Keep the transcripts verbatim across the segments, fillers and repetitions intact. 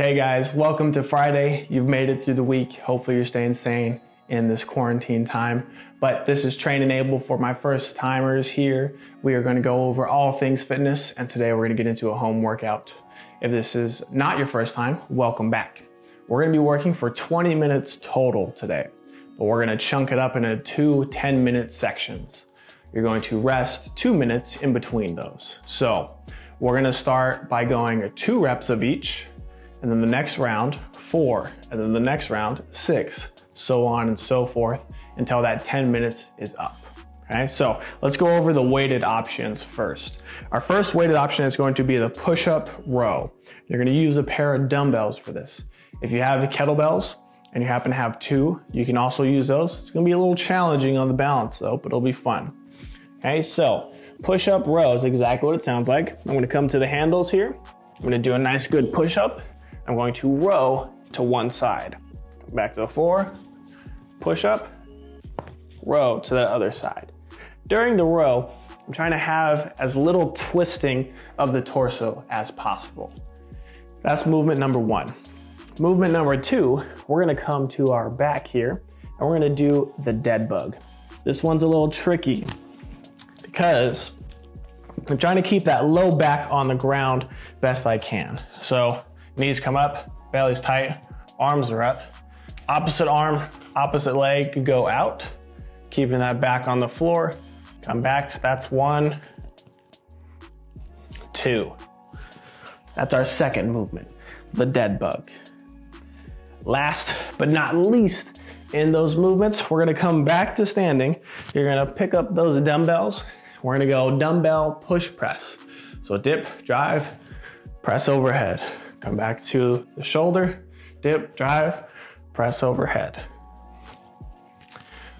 Hey guys, welcome to Friday. You've made it through the week. Hopefully you're staying sane in this quarantine time. But this is Train And Able for my first timers here. We are gonna go over all things fitness, and today we're gonna get into a home workout. If this is not your first time, welcome back. We're gonna be working for twenty minutes total today, but we're gonna chunk it up into two ten minute sections. You're going to rest two minutes in between those. So we're gonna start by going two reps of each, and then the next round, four, and then the next round, six, so on and so forth until that ten minutes is up, okay? So let's go over the weighted options first. Our first weighted option is going to be the push-up row. You're gonna use a pair of dumbbells for this. If you have kettlebells and you happen to have two, you can also use those. It's gonna be a little challenging on the balance though, but it'll be fun. Okay, so push-up row is exactly what it sounds like. I'm gonna come to the handles here. I'm gonna do a nice good push-up. I'm going to row to one side. Come back to the floor, push up, row to the other side. During the row, I'm trying to have as little twisting of the torso as possible. That's movement number one. Movement number two, we're gonna come to our back here and we're gonna do the dead bug. This one's a little tricky because I'm trying to keep that low back on the ground best I can. So knees come up, belly's tight, arms are up. Opposite arm, opposite leg, go out. Keeping that back on the floor. Come back, that's one, two. That's our second movement, the dead bug. Last but not least in those movements, we're gonna come back to standing. You're gonna pick up those dumbbells. We're gonna go dumbbell push press. So dip, drive, press overhead. Come back to the shoulder, dip, drive, press overhead.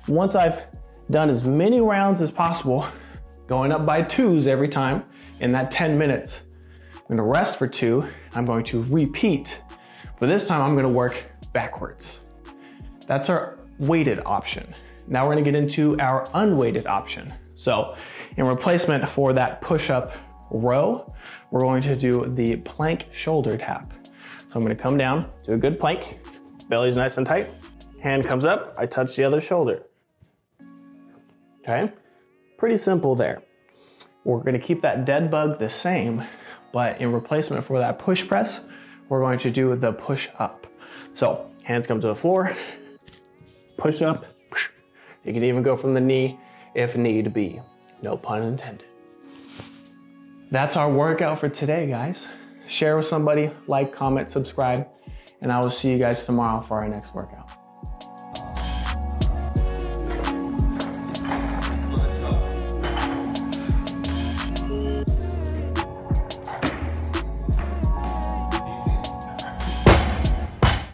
Once I've done as many rounds as possible, going up by twos every time in that ten minutes, I'm gonna rest for two, I'm going to repeat, but this time I'm gonna work backwards. That's our weighted option. Now we're gonna get into our unweighted option. So in replacement for that push-up row, we're going to do the plank shoulder tap. So I'm gonna come down, do a good plank, belly's nice and tight, hand comes up, I touch the other shoulder. Okay, pretty simple there. We're gonna keep that dead bug the same, but in replacement for that push press, we're going to do the push up. So hands come to the floor, push up. You can even go from the knee if need be, no pun intended. That's our workout for today, guys. Share with somebody, like, comment, subscribe, and I will see you guys tomorrow for our next workout.